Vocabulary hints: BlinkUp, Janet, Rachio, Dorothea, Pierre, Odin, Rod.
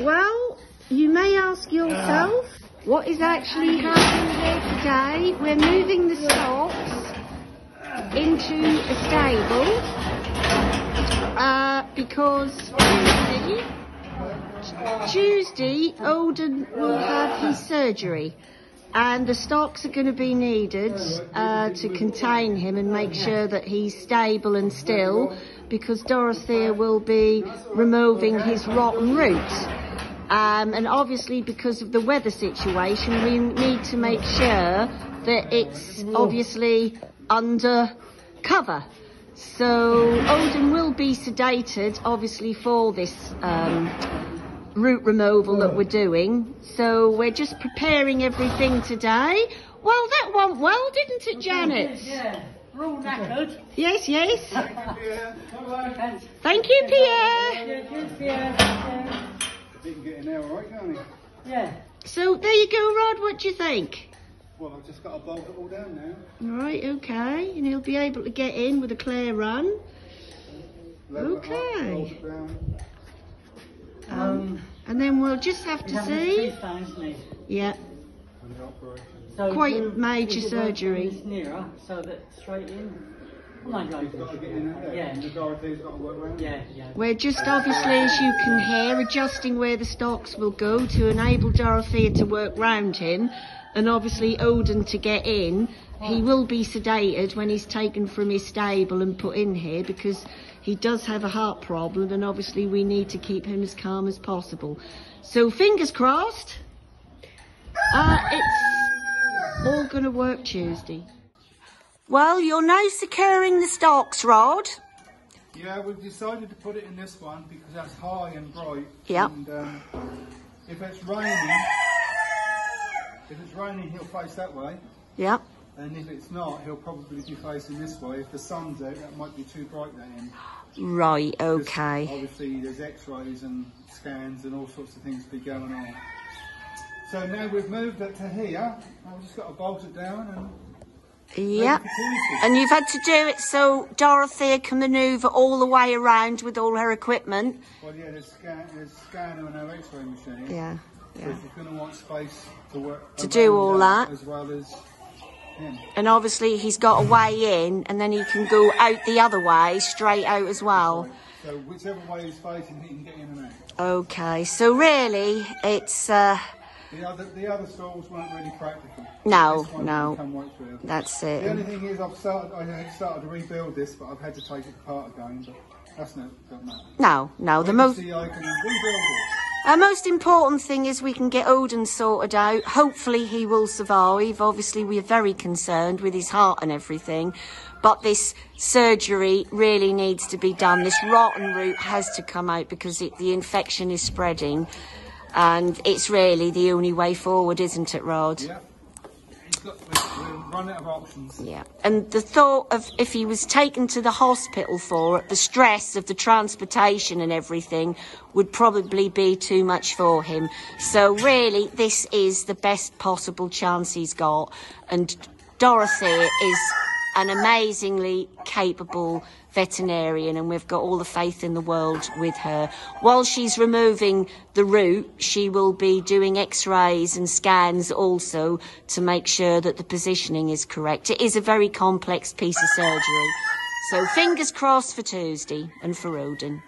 Well, you may ask yourself what is actually happening here today. We're moving the stocks into a stable because Tuesday Odin will have his surgery, and the stocks are going to be needed to contain him and make sure that he's stable and still, because Dorothea will be removing his rotten roots. And obviously because of the weather situation, we need to make sure that it's obviously under cover. So Odin will be sedated, obviously, for this root removal that we're doing. So we're just preparing everything today. Well, that went well, didn't it, Janet? Yeah. We're all knackered. Yes, yes. Thank you, Pierre. Thank you, Pierre. Didn't get in there all right, can't it? Yeah. So there you go, Rod. What do you think? Well, I've just got to bolt it all down now. Right, okay. And he'll be able to get in with a clear run. Okay. And then we'll just have to see. Yeah. So quite major surgery. Nearer, so that straight in. Oh my God. You've got to get in there. Yeah. And the Dorothea's got to work around. Yeah, yeah. We're just obviously, as you can hear, adjusting where the stocks will go to enable Dorothea to work round him, and obviously Odin to get in. He will be sedated when he's taken from his stable and put in here, because he does have a heart problem, and obviously we need to keep him as calm as possible. So fingers crossed, it's all going to work Tuesday. Well, you're now securing the stocks, Rod. Yeah, we've decided to put it in this one because that's high and bright. Yeah. And if it's raining, he'll face that way. Yeah. And if it's not, he'll probably be facing this way. If the sun's out, that might be too bright then. Right, okay. Obviously, there's x-rays and scans and all sorts of things be going on. So now we've moved it to here. I've just got to bolt it down and... Yeah, and you've had to do it so Dorothea can manoeuvre all the way around with all her equipment. Well, yeah, there's scanner and her x-ray machine. Yeah, yeah. So she's going to want space to work... To do all that. As well as... him. And obviously he's got a way in, and then he can go out the other way, straight out as well. So whichever way he's facing, he can get in and out. Okay, so really it's... The other stalls weren't really practical. No, no, right, that's it. The only thing is I started to rebuild this, but I've had to take it apart again, but that's not that matter. No, no, the most... I can rebuild it. Our most important thing is we can get Odin sorted out. Hopefully he will survive. Obviously we're very concerned with his heart and everything, but this surgery really needs to be done. This rotten root has to come out because the infection is spreading, and it's really the only way forward, isn't it, Rod? Yeah. We've run out of options. Yeah, and the thought of if he was taken to the hospital for it, the stress of the transportation and everything would probably be too much for him. So really, this is the best possible chance he's got, and Dorothea is an amazingly capable veterinarian, and we've got all the faith in the world with her. While she's removing the root, she will be doing x-rays and scans also to make sure that the positioning is correct. It is a very complex piece of surgery. So fingers crossed for Tuesday and for Odin.